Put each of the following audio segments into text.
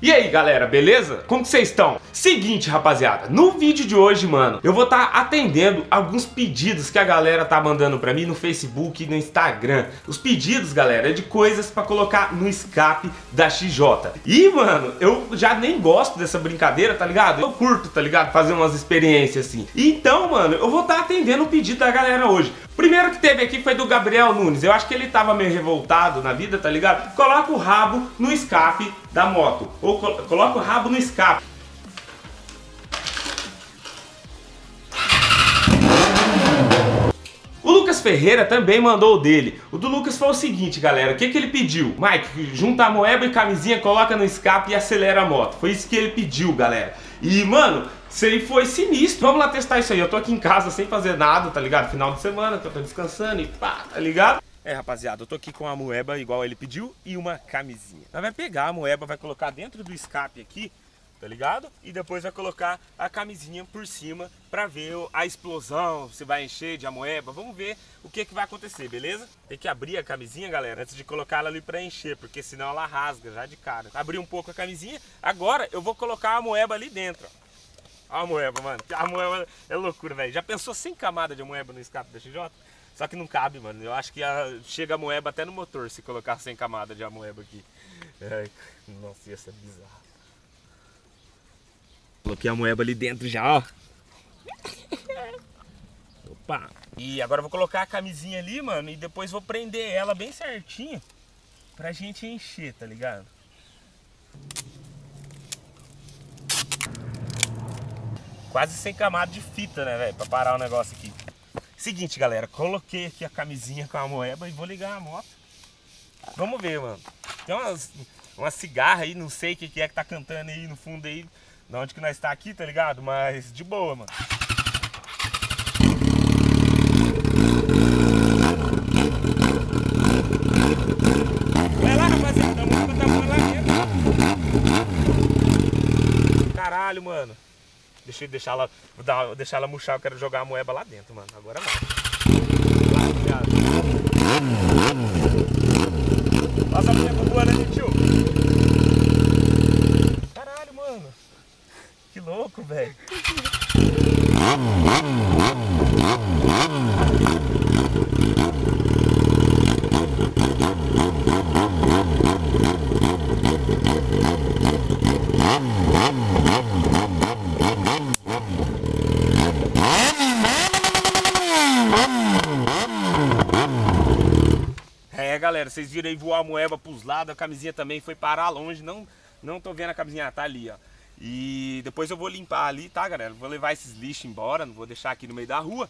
E aí galera, beleza? Como que vocês estão? Seguinte rapaziada, no vídeo de hoje, mano, eu vou estar atendendo alguns pedidos que a galera tá mandando pra mim no Facebook e no Instagram. Os pedidos, galera, é de coisas pra colocar no escape da XJ. E, mano, eu já nem gosto dessa brincadeira, tá ligado? Eu curto, tá ligado? Fazer umas experiências assim. Então, mano, eu vou estar atendendo o pedido da galera hoje. Primeiro que teve aqui foi do Gabriel Nunes. Eu acho que ele tava meio revoltado na vida, tá ligado? Coloca o rabo no escape da moto. Ou coloca o rabo no escape. O Lucas Ferreira também mandou o dele. O do Lucas foi o seguinte, galera. O que ele pediu? Mike, junta a moeba e camisinha, coloca no escape e acelera a moto. Foi isso que ele pediu, galera. E, mano, isso aí foi sinistro. Vamos lá testar isso aí. Eu tô aqui em casa sem fazer nada, tá ligado? Final de semana, que eu tô descansando e pá, tá ligado? É, rapaziada, eu tô aqui com a moeba igual ele pediu e uma camisinha. Ela vai pegar a moeba, vai colocar dentro do escape aqui, tá ligado? E depois vai colocar a camisinha por cima pra ver a explosão, se vai encher de amoeba. Vamos ver o que vai acontecer, beleza? Tem que abrir a camisinha, galera, antes de colocar ela ali pra encher, porque senão ela rasga já de cara. Abri um pouco a camisinha, agora eu vou colocar a amoeba ali dentro, ó. Olha a amoeba, mano. A amoeba é loucura, velho. Já pensou sem camada de amoeba no escape da XJ? Só que não cabe, mano. Eu acho que chega a moeba até no motor se colocar sem camada de amoeba aqui. Ai, nossa, isso é bizarro. Coloquei a moeba ali dentro já, ó. Opa! E agora eu vou colocar a camisinha ali, mano, e depois vou prender ela bem certinho pra gente encher, tá ligado? Quase sem camada de fita, né, velho? Pra parar o negócio aqui. Seguinte, galera, coloquei aqui a camisinha com a moeba e vou ligar a moto. Vamos ver, mano. Tem uma cigarra aí, não sei o que é que tá cantando aí no fundo aí. Da onde que nós tá aqui, tá ligado? Mas de boa, mano. Vai lá, rapaziada. A moeba tá boa lá dentro. Caralho, mano. Deixa eu deixar ela... Vou deixar ela murchar. Eu quero jogar a moeba lá dentro, mano. Agora vai. Nossa, a moeba boa, né, tio? Caralho, mano. Que louco, velho. É, galera, vocês viram aí voar a moeba pros lados. A camisinha também foi parar longe. Não tô vendo a camisinha, tá ali, ó. E depois eu vou limpar ali, tá, galera? Vou levar esses lixos embora, não vou deixar aqui no meio da rua.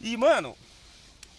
E, mano,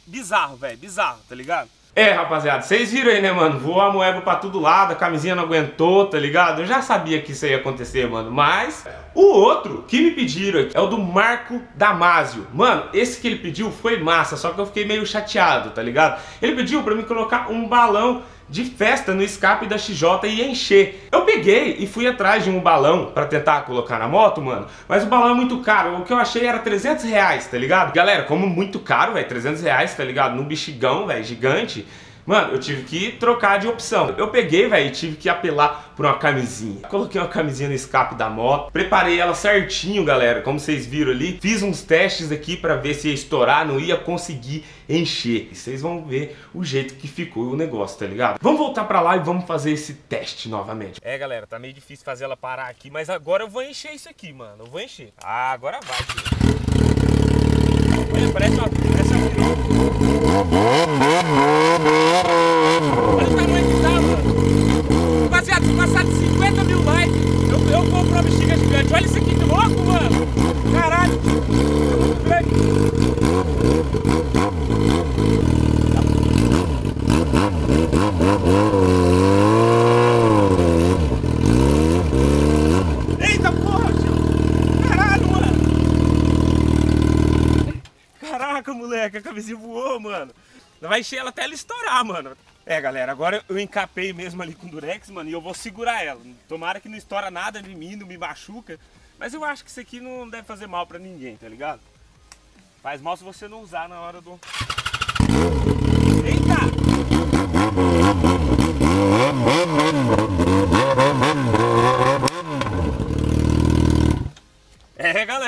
bizarro, velho, bizarro, tá ligado? É, rapaziada, vocês viram aí, né, mano? Voou a moeba pra todo lado, a camisinha não aguentou, tá ligado? Eu já sabia que isso ia acontecer, mano, mas... O outro que me pediram aqui é o do Marco Damásio. Mano, esse que ele pediu foi massa, só que eu fiquei meio chateado, tá ligado? Ele pediu pra mim colocar um balão de festa no escape da XJ e encher. Eu peguei e fui atrás de um balão pra tentar colocar na moto, mano. Mas o balão é muito caro, o que eu achei era 300 reais, tá ligado? Galera, como muito caro, velho, 300 reais, tá ligado? Num bexigão, velho, gigante. Mano, eu tive que trocar de opção. Eu peguei, velho, e tive que apelar por uma camisinha. Coloquei uma camisinha no escape da moto. Preparei ela certinho, galera, como vocês viram ali. Fiz uns testes aqui pra ver se ia estourar, não ia conseguir encher. E vocês vão ver o jeito que ficou o negócio, tá ligado? Vamos voltar pra lá e vamos fazer esse teste novamente. É, galera, tá meio difícil fazer ela parar aqui, mas agora eu vou encher isso aqui, mano. Eu vou encher. Ah, agora vai, filho. Olha, parece uma... Parece uma... Olha o tamanho que tá, mano. Rapaziada, se passar de 50 mil likes, eu compro uma bexiga gigante. Olha isso aqui, que louco, mano. Caralho, tio. É muito grande. Eita porra, tio. Caralho, mano. Caraca, moleque, a camisinha voou, mano. Vai encher ela até ela estourar, mano. É, galera, agora eu encapei mesmo ali com Durex, mano, e eu vou segurar ela. Tomara que não estoura nada de mim, não me machuca. Mas eu acho que isso aqui não deve fazer mal pra ninguém, tá ligado? Faz mal se você não usar na hora do... Eita!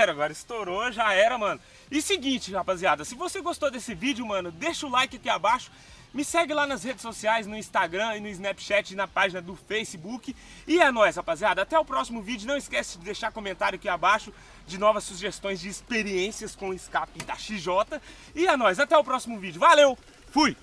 era, agora estourou, já era, mano. E seguinte, rapaziada, se você gostou desse vídeo, mano, deixa o like aqui abaixo. Me segue lá nas redes sociais, no Instagram e no Snapchat e na página do Facebook. E é nóis, rapaziada. Até o próximo vídeo. Não esquece de deixar comentário aqui abaixo de novas sugestões de experiências com escape da XJ. E é nóis. Até o próximo vídeo. Valeu. Fui.